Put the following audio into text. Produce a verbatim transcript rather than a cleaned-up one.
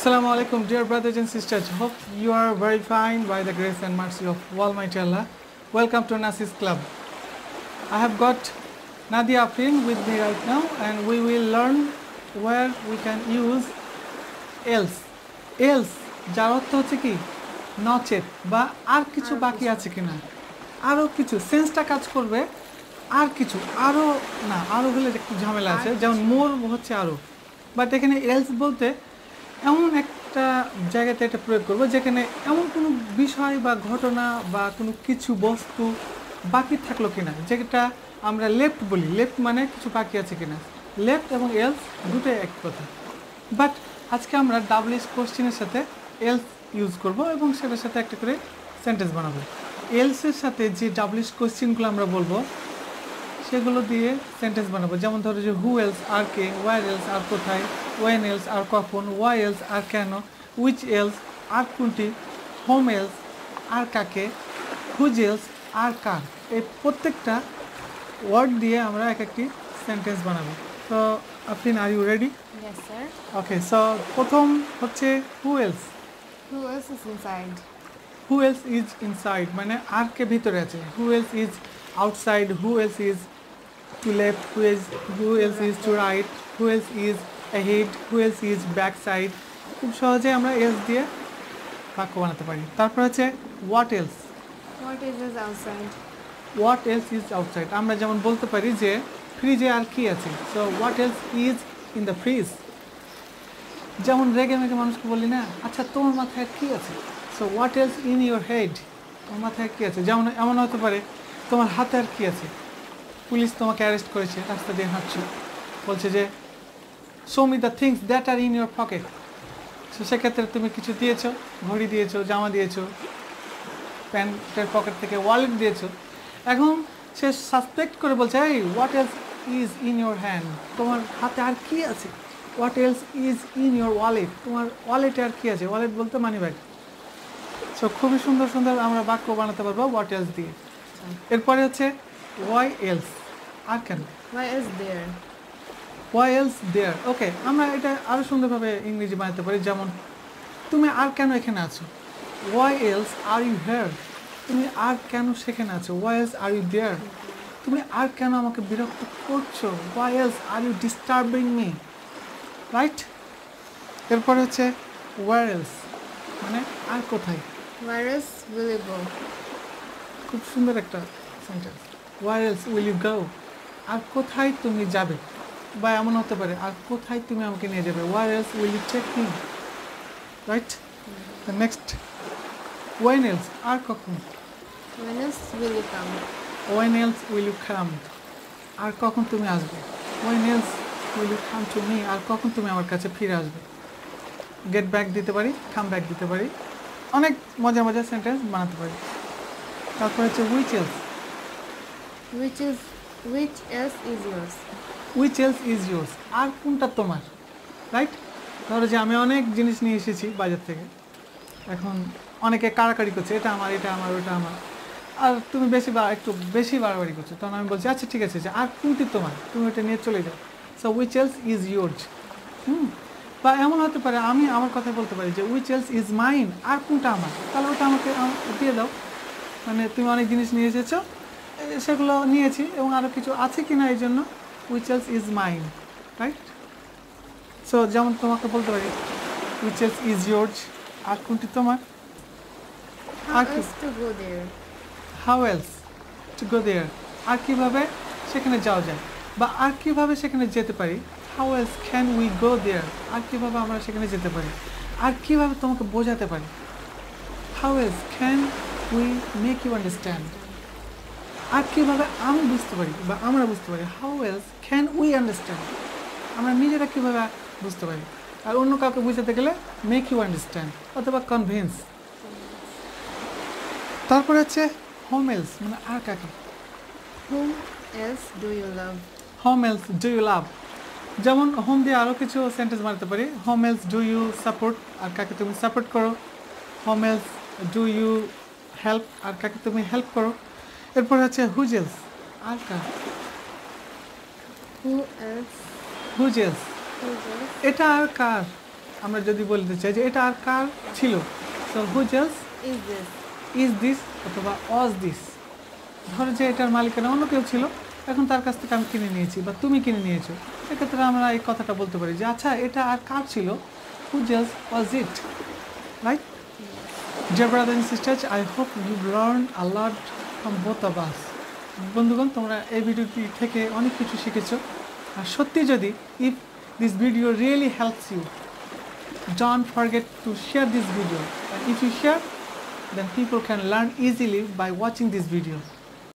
Assalamu alaikum, dear brothers and sisters. Hope you are very fine by the grace and mercy of Almighty Allah. Welcome to Nasis Club. I have got Nadia Aftin with me right now, and we will learn where we can use else. Else, jarot hoche ki nochet ba ar kichu baki ache kina. Aro kichu sense ta kaj korbe. Ar kichu aro na aro hole ekটু ঝামেলা আছে, যেমন more হচ্ছে aro. But এখানে else বলতে এমন একটা জায়গাতে এটা প্রয়োগ করব যেখানে এমন কোনো বিষয় বা ঘটনা বা কোনো কিছু বস্তু বাকি থাকলো কিনা, যেটা আমরা লেফট বলি। লেফট মানে কিছু বাকি আছে কিনা। লেফট এবং এলস দুটোই এক কথা, বাট আজকে আমরা ডাবল এস কোশ্চেনের সাথে এলস ইউজ করব এবং সেটার সাথে একটা করে সেন্টেন্স বানাবো। এলস এর সাথে যে ডাবল এস কোশ্চেনগুলো আমরা বলবো সেগুলো দিয়ে সেন্টেন্স বানাবো। যেমন ধরো যে হু এলস, আর কে, ওয়াই এলস, আর কোথায়, when else, আর কখন, why else, আর কেন, which else, আর কোনটি, whom else, আর কাকে, whose else, আর কার। এই প্রত্যেকটা ওয়ার্ড দিয়ে আমরা এক একটি সেন্টেন্স বানাবো। তো Afreen, are you ready? Yes sir. Okay, so প্রথম হচ্ছে who else. Who else is inside? Who else is inside মানে আর কে ভিতরে আছে। Who else is outside? Who else is to left? Who is who else is to right? Who else is ahead? Who else is backside? খুব সহজে আমরা else দিয়ে বাক্য বানাতে পারি। তারপর আছে what else. What else is outside? What else is outside আমরা যেমন বলতে পারি যে ফ্রিজে আর কি আছে। So what else is in the fridge? যেমন রেগে মেগে মানুষকে বলি না, আচ্ছা তোমার মাথায় কি আছে। So what else in your head? তোমার মাথায় কি আছে। যেমন এমন হতে পারে তোমার হাতে আর কি আছে। পুলিশ তোমাকে অ্যারেস্ট করেছে, রাস্তা দিয়ে হাঁটছো, বলছে যে show me the things that are in your pocket. So সেক্ষেত্রে তুমি কিছু দিয়েছো, ঘড়ি দিয়েছো, জামা দিয়েছো, প্যান্টের পকেট থেকে ওয়ালেট দিয়েছো। এখন সে সাসপেক্ট করে বলছে এই what else is in your hand, তোমার হাতে আর কি আছে। What else is in your wallet, তোমার ওয়ালেটে আর কি আছে। ওয়ালেট বলতে মানি ব্যাগ। সো খুবই সুন্দর সুন্দর আমরা বাক্য বানাতে পারবো হোয়াট এলস দিয়ে। এরপরে হচ্ছে ওয়াই এলস, আর কেন। Why else there, why else there? Okay, আমরা এটা আরও সুন্দরভাবে ইংরেজি বানাতে পারি। যেমন তুমি আর কেন এখানে আছো। why else are you here? তুমি আর কেন সেখানে আছো। why else are you there? তুমি আর কেন আমাকে বিরক্ত করছো। why else are you disturbing me? Right. এরপরে হচ্ছে where else মানে আর কোথায়। where else will you go? খুব সুন্দর একটা sentence. where else will you go? আর কোথায় তুমি যাবে। বা এমন হতে পারে আর কোথায় তুমি আমাকে নিয়ে যাবে। where else will you take me? Right? The next, when else আর কখন। when else will you come? When else will you come? আর কখন তুমি আসবে। when else will you come to me? আর কখন তুমি আমার কাছে ফিরে আসবে। get back দিতে পারি, come back দিতে পারি। অনেক মজা মজা সেন্টেন্স বানাতে পারি। তারপর হচ্ছে which else. which is which else is yours? which else is yours আর কোনটা তোমার। রাইট। ধরো যে আমি অনেক জিনিস নিয়ে এসেছি বাজার থেকে, এখন অনেকে কাড়াকাড়ি করছে, এটা আমার, এটা আমার, ওটা আমার। আর তুমি বেশি বা একটু বেশি বাড়াবাড়ি করছো, তখন আমি বলছি আচ্ছা ঠিক আছে যে আর কোনটি তোমার, তুমি ওটা নিয়ে চলে যাও। So which else is yours? হুম। বা এমন হতে পারে আমি আমার কথা বলতে পারি যে which else is mine আর কোনটা আমার, তাহলে ওটা আমাকে দিয়ে দাও। মানে তুমি অনেক জিনিস নিয়ে এসেছো, সেগুলো নিয়েছি এবং আরও কিছু আছে কি না এই জন্য which else is mine, right? So যেমন তোমাকে বলতে পারি which else is yours আর কোনটি তোমার। how else to go there? how else to go there আর কিভাবে সেখানে যাওয়া যায় বা আর কিভাবে সেখানে যেতে পারি। how else can we go there আর কিভাবে আমরা সেখানে যেতে পারি। আর কিভাবে তোমাকে বোঝাতে পারি। how else can we make you understand আর কীভাবে আমি বুঝতে পারি বা আমরা বুঝতে পারি। How else can we understand আমরা নিজেরা কীভাবে বুঝতে পারি। আর অন্য কাউকে বুঝাতে গেলে মেক ইউ আন্ডারস্ট্যান্ড অথবা কনভিন্স। তারপরে হচ্ছে হোম এলস মানে আর কাকে। Whom else do you love? Whom else do you love যেমন হোম দিয়ে আরও কিছু সেন্টেন্স বানাতে পারি। Whom else do you support আর কাকে তুমি সাপোর্ট করো। Whom else do you help আর কাকে তুমি হেল্প করো। এরপরে হচ্ছে হুজ এলস আর কার। হুজ এলস এটা আর কার আমরা যদি বলতে চাই যে এটা আর কার ছিল, so which else is this, is this অথবা ওয়াজ দিস। ধরো যে এটার মালিকানা অন্য কেউ ছিল, এখন তার কাছ থেকে আমি কিনে নিয়েছি বা তুমি কিনে নিয়েছো, সেক্ষেত্রে আমরা এই কথাটা বলতে পারি যে আচ্ছা এটা আর কার ছিল, which else was it, right? Dear brothers and sisters, I hope you learned a lot from both of us. বন্ধুগণ, তোমরা এই ভিডিওটি থেকে অনেক কিছু শিখেছো। আর সত্যি যদি if this video really helps you, don't forget to share this video. And if you share, then people can learn easily by watching this video.